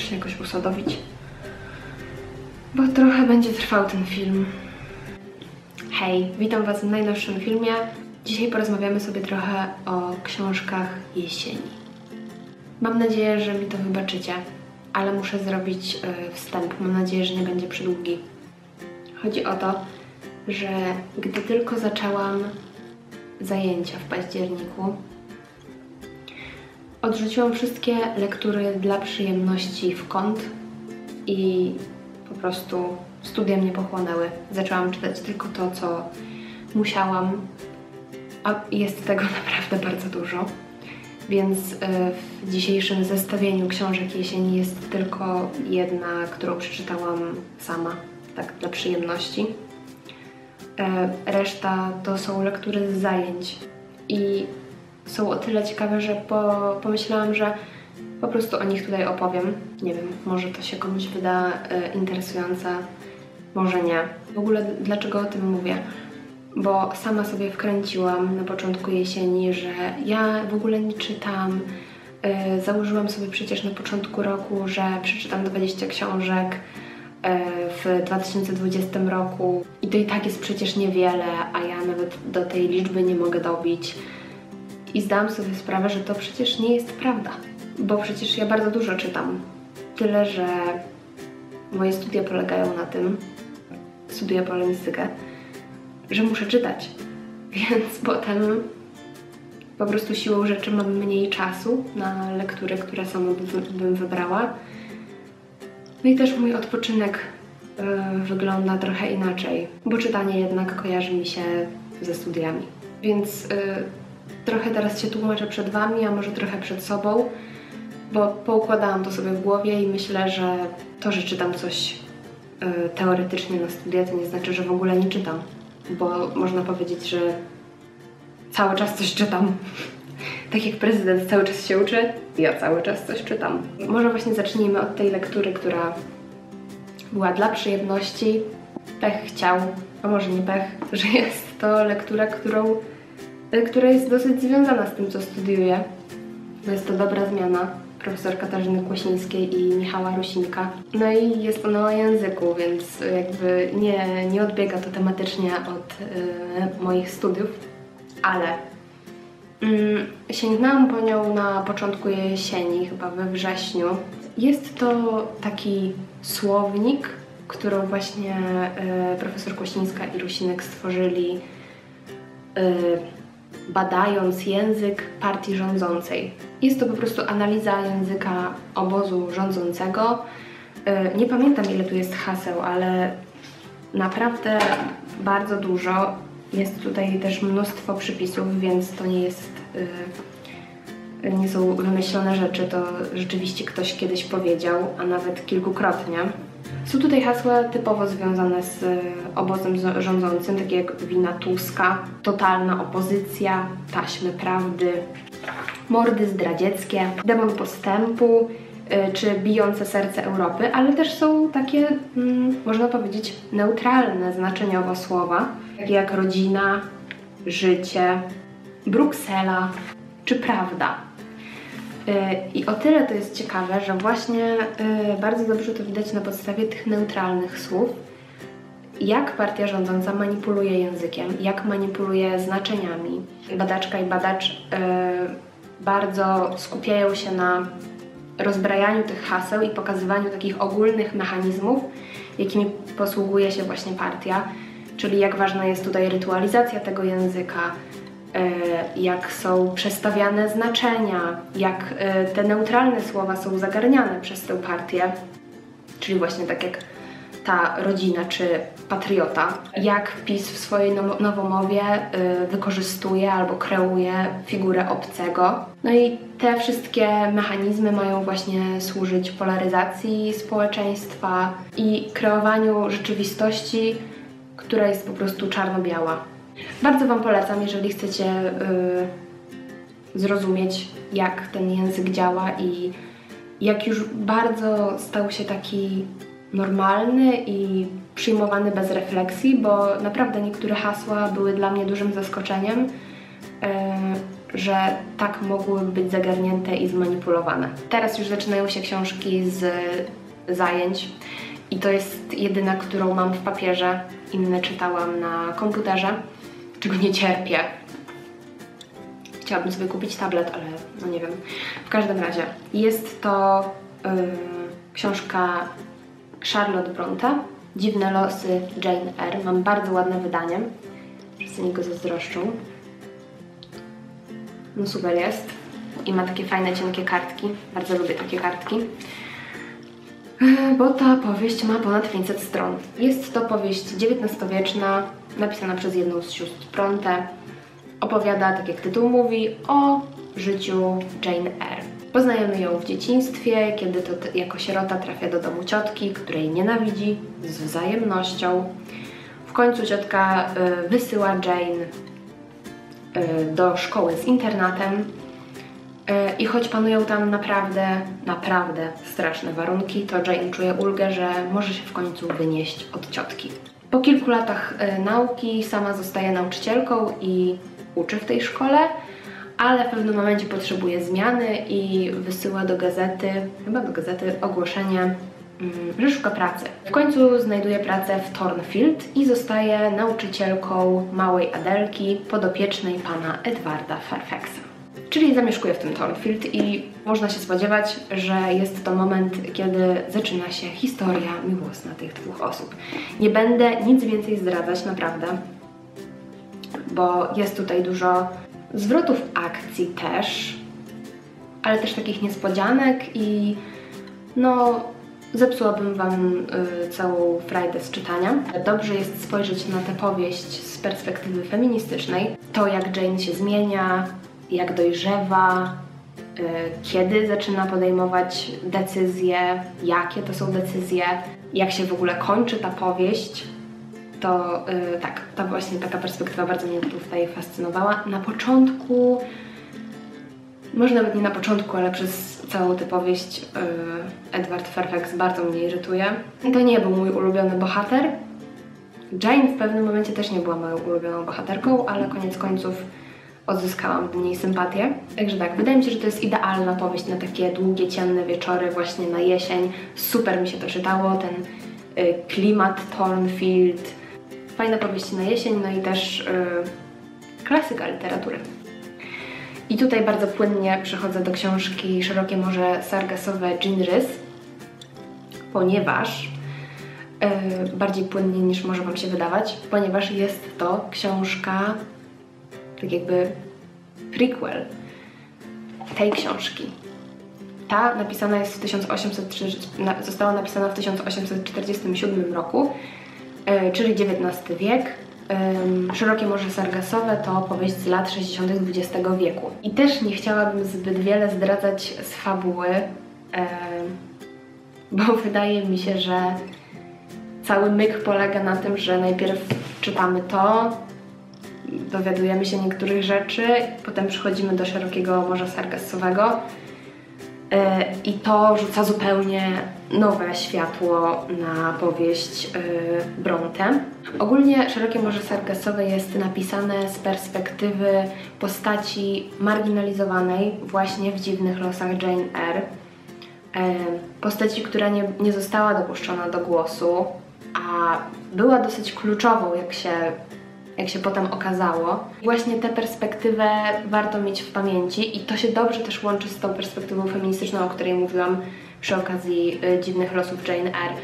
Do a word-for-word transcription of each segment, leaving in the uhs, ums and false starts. muszę się jakoś usadowić, bo trochę będzie trwał ten film. Hej, witam Was w najnowszym filmie. Dzisiaj porozmawiamy sobie trochę o książkach jesieni. Mam nadzieję, że mi to wybaczycie, ale muszę zrobić yy, wstęp. Mam nadzieję, że nie będzie przydługi. Chodzi o to, że gdy tylko zaczęłam zajęcia w październiku, odrzuciłam wszystkie lektury dla przyjemności w kąt i po prostu studia mnie pochłonęły. Zaczęłam czytać tylko to, co musiałam, a jest tego naprawdę bardzo dużo. Więc w dzisiejszym zestawieniu książek jesieni jest tylko jedna, którą przeczytałam sama, tak dla przyjemności. Reszta to są lektury z zajęć i są o tyle ciekawe, że po, pomyślałam, że po prostu o nich tutaj opowiem. Nie wiem, może to się komuś wyda y, interesujące, może nie. W ogóle dlaczego o tym mówię? Bo sama sobie wkręciłam na początku jesieni, że ja w ogóle nie czytam. Y, założyłam sobie przecież na początku roku, że przeczytam dwadzieścia książek y, w dwa tysiące dwudziestym roku i to i tak jest przecież niewiele, a ja nawet do tej liczby nie mogę dobić. I zdałam sobie sprawę, że to przecież nie jest prawda, bo przecież ja bardzo dużo czytam. Tyle, że moje studia polegają na tym, studiuję polonistykę, że muszę czytać, więc potem po prostu siłą rzeczy mam mniej czasu na lektury, które sama bym wybrała. No i też mój odpoczynek yy, wygląda trochę inaczej, bo czytanie jednak kojarzy mi się ze studiami. Więc yy, trochę teraz się tłumaczę przed Wami, a może trochę przed sobą, bo poukładałam to sobie w głowie i myślę, że to, że czytam coś y, teoretycznie na studia, to nie znaczy, że w ogóle nie czytam, bo można powiedzieć, że cały czas coś czytam. Tak jak prezydent cały czas się uczy, ja cały czas coś czytam. Może właśnie zacznijmy od tej lektury, która była dla przyjemności. Pech chciał, a może nie pech, że jest to lektura, którą która jest dosyć związana z tym, co studiuję. To jest to Dobra zmiana profesor Katarzyny Kłosińskiej i Michała Rusinka. No i jest ona o języku, więc jakby nie, nie odbiega to tematycznie od y, moich studiów, ale y, sięgnęłam po nią na początku jesieni, chyba we wrześniu. Jest to taki słownik, którą właśnie y, profesor Kłosińska i Rusinek stworzyli, y, badając język partii rządzącej. Jest to po prostu analiza języka obozu rządzącego. Nie pamiętam, ile tu jest haseł, ale naprawdę bardzo dużo. Jest tutaj też mnóstwo przypisów, więc to nie jest, nie są wymyślone rzeczy, to rzeczywiście ktoś kiedyś powiedział, a nawet kilkukrotnie. Są tutaj hasła typowo związane z obozem rządzącym, takie jak wina Tuska, totalna opozycja, taśmy prawdy, mordy zdradzieckie, demon postępu czy bijące serce Europy, ale też są takie, mm, można powiedzieć, neutralne znaczeniowo słowa, takie jak rodzina, życie, Bruksela czy prawda. I o tyle to jest ciekawe, że właśnie bardzo dobrze to widać na podstawie tych neutralnych słów, jak partia rządząca manipuluje językiem, jak manipuluje znaczeniami. Badaczka i badacz bardzo skupiają się na rozbrajaniu tych haseł i pokazywaniu takich ogólnych mechanizmów, jakimi posługuje się właśnie partia, czyli jak ważna jest tutaj rytualizacja tego języka, jak są przestawiane znaczenia, jak te neutralne słowa są zagarniane przez tę partię, czyli właśnie tak jak ta rodzina czy patriota, jak PiS w swojej nowomowie wykorzystuje albo kreuje figurę obcego. No i te wszystkie mechanizmy mają właśnie służyć polaryzacji społeczeństwa i kreowaniu rzeczywistości, która jest po prostu czarno-biała. Bardzo Wam polecam, jeżeli chcecie y, zrozumieć, jak ten język działa i jak już bardzo stał się taki normalny i przyjmowany bez refleksji, bo naprawdę niektóre hasła były dla mnie dużym zaskoczeniem, y, że tak mogły być zagarnięte i zmanipulowane. Teraz już zaczynają się książki z zajęć i to jest jedyna, którą mam w papierze. Inne czytałam na komputerze, czego nie cierpię. Chciałabym sobie kupić tablet, ale no nie wiem. W każdym razie jest to yy, książka Charlotte Bronte, Dziwne losy Jane Eyre. Mam bardzo ładne wydanie. Wszyscy mi go zazdroszczą. No super jest. I ma takie fajne, cienkie kartki. Bardzo lubię takie kartki. Bo ta powieść ma ponad pięćset stron. Jest to powieść dziewiętnastowieczna, napisana przez jedną z sióstr Bronte. Opowiada, tak jak tytuł mówi, o życiu Jane Eyre. Poznajemy ją w dzieciństwie, kiedy to jako sierota trafia do domu ciotki, której nienawidzi z wzajemnością. W końcu ciotka y, wysyła Jane y, do szkoły z internatem. I choć panują tam naprawdę, naprawdę straszne warunki, to Jane czuje ulgę, że może się w końcu wynieść od ciotki. Po kilku latach nauki sama zostaje nauczycielką i uczy w tej szkole, ale w pewnym momencie potrzebuje zmiany i wysyła do gazety, chyba do gazety, ogłoszenie, że szuka pracy. W końcu znajduje pracę w Thornfield i zostaje nauczycielką małej Adelki, podopiecznej pana Edwarda Fairfaxa. Czyli zamieszkuje w tym Thornfield i można się spodziewać, że jest to moment, kiedy zaczyna się historia miłosna tych dwóch osób. Nie będę nic więcej zdradzać, naprawdę, bo jest tutaj dużo zwrotów akcji też, ale też takich niespodzianek i no zepsułabym wam y, całą frajdę z czytania. Dobrze jest spojrzeć na tę powieść z perspektywy feministycznej, to jak Jane się zmienia, jak dojrzewa, yy, kiedy zaczyna podejmować decyzje, jakie to są decyzje, jak się w ogóle kończy ta powieść, to yy, tak, ta właśnie taka perspektywa bardzo mnie tutaj fascynowała. Na początku, może nawet nie na początku, ale przez całą tę powieść yy, Edward Fairfax bardzo mnie irytuje. To nie był mój ulubiony bohater. Jane w pewnym momencie też nie była moją ulubioną bohaterką, ale koniec końców odzyskałam do niej sympatię. Także tak, wydaje mi się, że to jest idealna powieść na takie długie, ciemne wieczory, właśnie na jesień. Super mi się to czytało, ten y, klimat Thornfield. Fajna powieść na jesień, no i też y, klasyka literatury. I tutaj bardzo płynnie przechodzę do książki Szerokie Morze Sargassowe Jean Rhys, ponieważ y, bardziej płynnie niż może wam się wydawać, ponieważ jest to książka tak jakby prequel tej książki. Ta napisana jest w tysiąc osiemset, została napisana w tysiąc osiemset czterdziestym siódmym roku, czyli dziewiętnasty wiek. Szerokie Morze Sargassowe to powieść z lat sześćdziesiątych dwudziestego wieku. I też nie chciałabym zbyt wiele zdradzać z fabuły, bo wydaje mi się, że cały myk polega na tym, że najpierw czytamy to, dowiadujemy się niektórych rzeczy, potem przychodzimy do Szerokiego Morza Sargassowego yy, i to rzuca zupełnie nowe światło na powieść yy, Bronte. Ogólnie Szerokie Morze Sargassowe jest napisane z perspektywy postaci marginalizowanej właśnie w dziwnych losach Jane Eyre. Yy, postaci, która nie, nie została dopuszczona do głosu, a była dosyć kluczową, jak się jak się potem okazało. Właśnie tę perspektywę warto mieć w pamięci i to się dobrze też łączy z tą perspektywą feministyczną, o której mówiłam przy okazji y, Dziwnych losów Jane Eyre,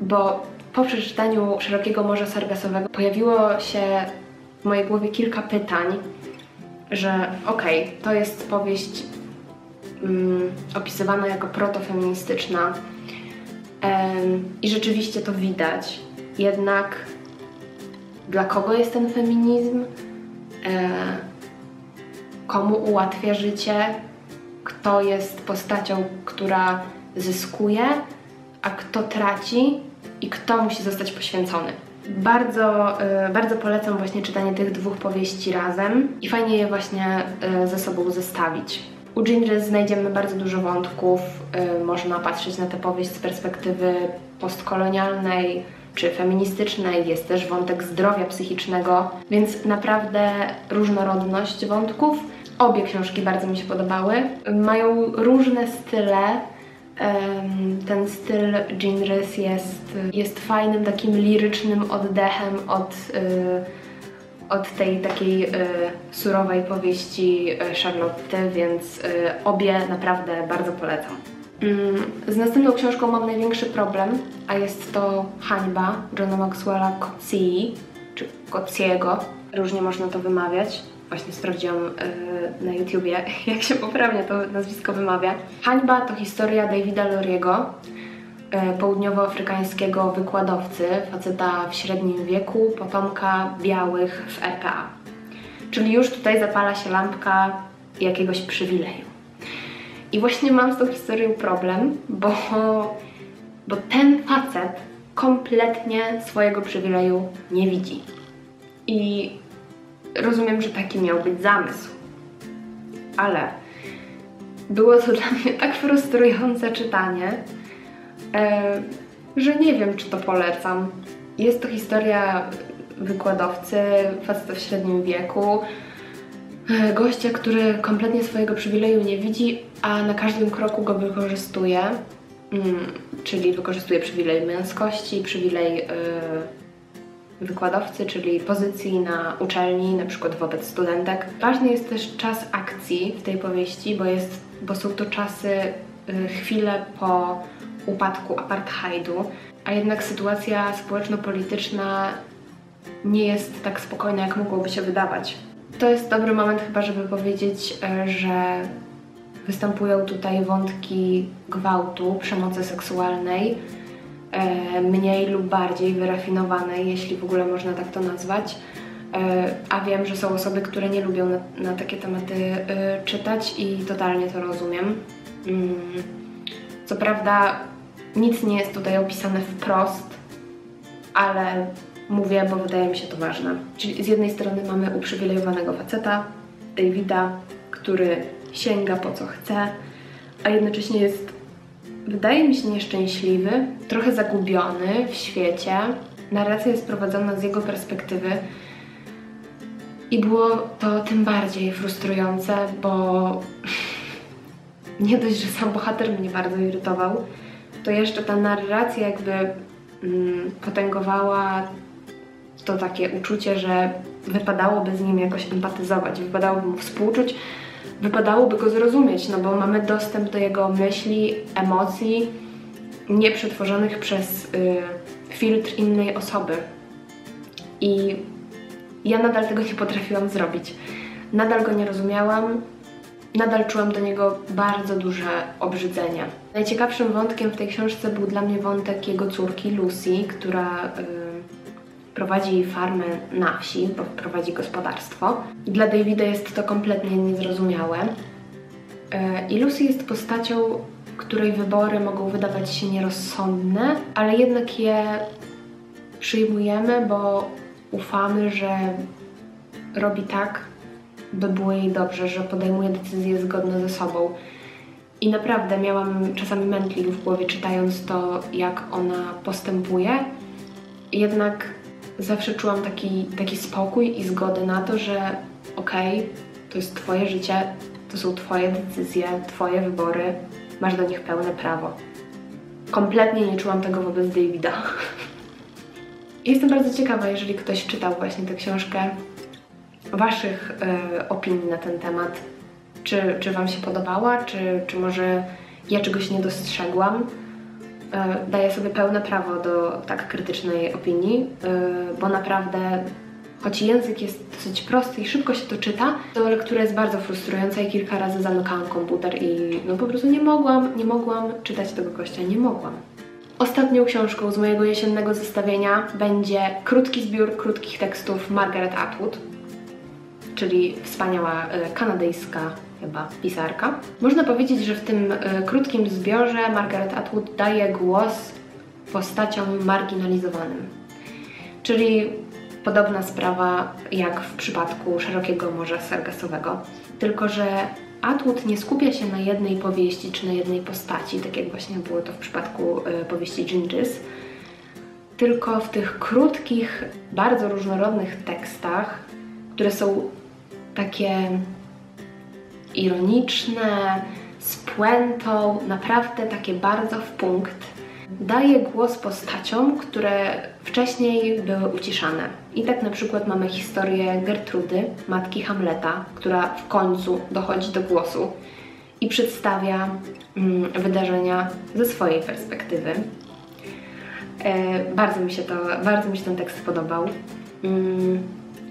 bo po przeczytaniu Szerokiego Morza Sargasowego pojawiło się w mojej głowie kilka pytań, że okej, okay, to jest powieść mm, opisywana jako protofeministyczna em, i rzeczywiście to widać, jednak dla kogo jest ten feminizm, e, komu ułatwia życie, kto jest postacią, która zyskuje, a kto traci i kto musi zostać poświęcony. Bardzo, e, bardzo polecam właśnie czytanie tych dwóch powieści razem i fajnie je właśnie e, ze sobą zestawić. U Jean Rhys znajdziemy bardzo dużo wątków, e, można patrzeć na tę powieść z perspektywy postkolonialnej, czy feministycznej, jest też wątek zdrowia psychicznego, więc naprawdę różnorodność wątków. Obie książki bardzo mi się podobały. Mają różne style. Ten styl Jean Rhys jest, jest fajnym takim lirycznym oddechem od, od tej takiej surowej powieści Charlotte, więc obie naprawdę bardzo polecam. Z następną książką mam największy problem, a jest to Hańba Johna Maxwella Coetzee, czy Coetzeego. Różnie można to wymawiać. Właśnie sprawdziłam yy, na YouTubie, jak się poprawnie to nazwisko wymawia. Hańba to historia Davida Luriego, yy, południowoafrykańskiego wykładowcy, faceta w średnim wieku, potomka białych w R P A. Czyli już tutaj zapala się lampka jakiegoś przywileju. I właśnie mam z tą historią problem, bo, bo ten facet kompletnie swojego przywileju nie widzi. I rozumiem, że taki miał być zamysł, ale było to dla mnie tak frustrujące czytanie, że nie wiem, czy to polecam. Jest to historia wykładowcy, faceta w średnim wieku, gościa, który kompletnie swojego przywileju nie widzi, a na każdym kroku go wykorzystuje, czyli wykorzystuje przywilej męskości, przywilej wykładowcy, czyli pozycji na uczelni, na przykład wobec studentek. Ważny jest też czas akcji w tej powieści, bo, jest, bo są to czasy, y, chwile po upadku apartheidu, a jednak sytuacja społeczno-polityczna nie jest tak spokojna, jak mogłoby się wydawać. To jest dobry moment chyba, żeby powiedzieć, y, że występują tutaj wątki gwałtu, przemocy seksualnej, mniej lub bardziej wyrafinowanej, jeśli w ogóle można tak to nazwać, a wiem, że są osoby, które nie lubią na, na takie tematy czytać i totalnie to rozumiem. Co prawda nic nie jest tutaj opisane wprost, ale mówię, bo wydaje mi się to ważne. Czyli z jednej strony mamy uprzywilejowanego faceta, Davida, który sięga po co chce, a jednocześnie jest, wydaje mi się, nieszczęśliwy, trochę zagubiony w świecie. Narracja jest prowadzona z jego perspektywy i było to tym bardziej frustrujące, bo nie dość, że sam bohater mnie bardzo irytował, to jeszcze ta narracja jakby mm, potęgowała to takie uczucie, że wypadałoby z nim jakoś empatyzować, wypadałoby mu współczuć, wypadałoby go zrozumieć, no bo mamy dostęp do jego myśli, emocji nieprzetworzonych przez y, filtr innej osoby. I ja nadal tego nie potrafiłam zrobić. Nadal go nie rozumiałam, nadal czułam do niego bardzo duże obrzydzenie. Najciekawszym wątkiem w tej książce był dla mnie wątek jego córki Lucy, która y, prowadzi farmę na wsi, bo prowadzi gospodarstwo. Dla Davida jest to kompletnie niezrozumiałe. Y, I Lucy jest postacią, której wybory mogą wydawać się nierozsądne, ale jednak je przyjmujemy, bo ufamy, że robi tak, by było jej dobrze, że podejmuje decyzje zgodne ze sobą. I naprawdę miałam czasami mętlik w głowie, czytając to, jak ona postępuje. Jednak zawsze czułam taki, taki spokój i zgodę na to, że okej, okay, to jest twoje życie, to są twoje decyzje, twoje wybory, masz do nich pełne prawo. Kompletnie nie czułam tego wobec Davida. Jestem bardzo ciekawa, jeżeli ktoś czytał właśnie tę książkę, waszych y, opinii na ten temat. Czy, czy wam się podobała, czy, czy może ja czegoś nie dostrzegłam. Y, daję sobie pełne prawo do tak krytycznej opinii, y, bo naprawdę, choć język jest dosyć prosty i szybko się to czyta, to lektura jest bardzo frustrująca i kilka razy zamykałam komputer i no po prostu nie mogłam, nie mogłam czytać tego gościa, nie mogłam. Ostatnią książką z mojego jesiennego zestawienia będzie krótki zbiór krótkich tekstów Margaret Atwood, czyli wspaniała kanadyjska chyba pisarka. Można powiedzieć, że w tym krótkim zbiorze Margaret Atwood daje głos postaciom marginalizowanym, czyli podobna sprawa jak w przypadku Szerokiego Morza Sargasowego, tylko że Atwood nie skupia się na jednej powieści czy na jednej postaci, tak jak właśnie było to w przypadku y, powieści Jean Rhys, tylko w tych krótkich, bardzo różnorodnych tekstach, które są takie ironiczne, z puentą, naprawdę takie bardzo w punkt, daje głos postaciom, które wcześniej były uciszane. I tak na przykład mamy historię Gertrudy, matki Hamleta, która w końcu dochodzi do głosu i przedstawia mm, wydarzenia ze swojej perspektywy. Yy, bardzo, mi się to, bardzo mi się ten tekst podobał. Yy,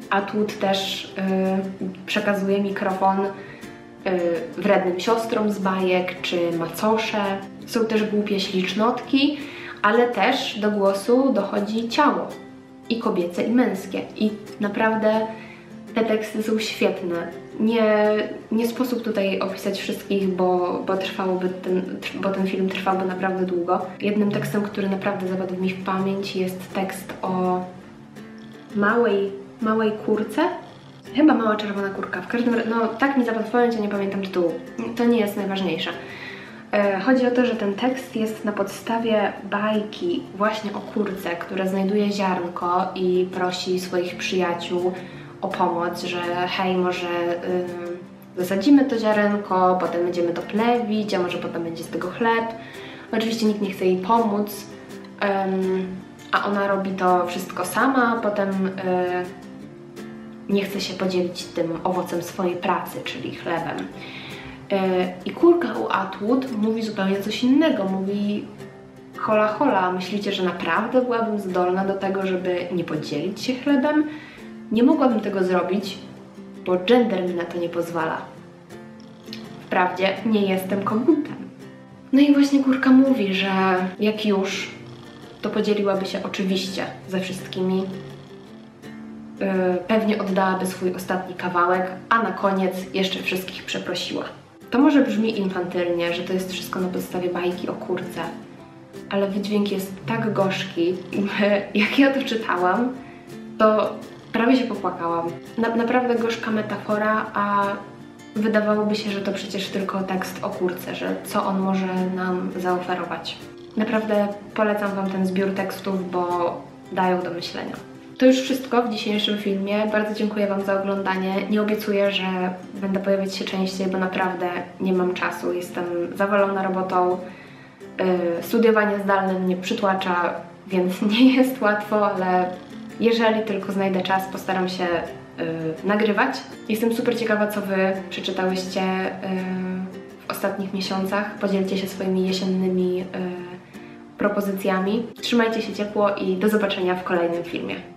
Atwood też yy, przekazuje mikrofon yy, wrednym siostrom z bajek czy macosze. Są też głupie ślicznotki, ale też do głosu dochodzi ciało. I kobiece, i męskie. I naprawdę te teksty są świetne. Nie, nie sposób tutaj opisać wszystkich, bo, bo, trwałoby ten, bo ten film trwałby naprawdę długo. Jednym tekstem, który naprawdę zapadł mi w pamięć, jest tekst o małej, małej kurce. Chyba Mała Czerwona Kurka. W każdym razie, no tak mi zapadł w pamięć, a nie pamiętam tytułu. To nie jest najważniejsze. Chodzi o to, że ten tekst jest na podstawie bajki właśnie o kurce, która znajduje ziarnko i prosi swoich przyjaciół o pomoc, że hej, może ym, zasadzimy to ziarenko, potem będziemy to plewić, a może potem będzie z tego chleb. Oczywiście nikt nie chce jej pomóc, ym, a ona robi to wszystko sama, potem yy, nie chce się podzielić tym owocem swojej pracy, czyli chlebem. I kurka u Atwood mówi zupełnie coś innego, mówi hola hola, myślicie, że naprawdę byłabym zdolna do tego, żeby nie podzielić się chlebem? Nie mogłabym tego zrobić, bo gender mi na to nie pozwala. Wprawdzie nie jestem kogutem. No i właśnie kurka mówi, że jak już, to podzieliłaby się oczywiście ze wszystkimi. Yy, pewnie oddałaby swój ostatni kawałek, a na koniec jeszcze wszystkich przeprosiła. To może brzmi infantylnie, że to jest wszystko na podstawie bajki o kurce, ale wydźwięk jest tak gorzki, jak ja to czytałam, to prawie się popłakałam. Na, naprawdę gorzka metafora, a wydawałoby się, że to przecież tylko tekst o kurce, że co on może nam zaoferować. Naprawdę polecam Wam ten zbiór tekstów, bo dają do myślenia. To już wszystko w dzisiejszym filmie. Bardzo dziękuję Wam za oglądanie. Nie obiecuję, że będę pojawiać się częściej, bo naprawdę nie mam czasu. Jestem zawalona robotą. Yy, studiowanie zdalne mnie przytłacza, więc nie jest łatwo, ale jeżeli tylko znajdę czas, postaram się yy, nagrywać. Jestem super ciekawa, co Wy przeczytałyście yy, w ostatnich miesiącach. Podzielcie się swoimi jesiennymi yy, propozycjami. Trzymajcie się ciepło i do zobaczenia w kolejnym filmie.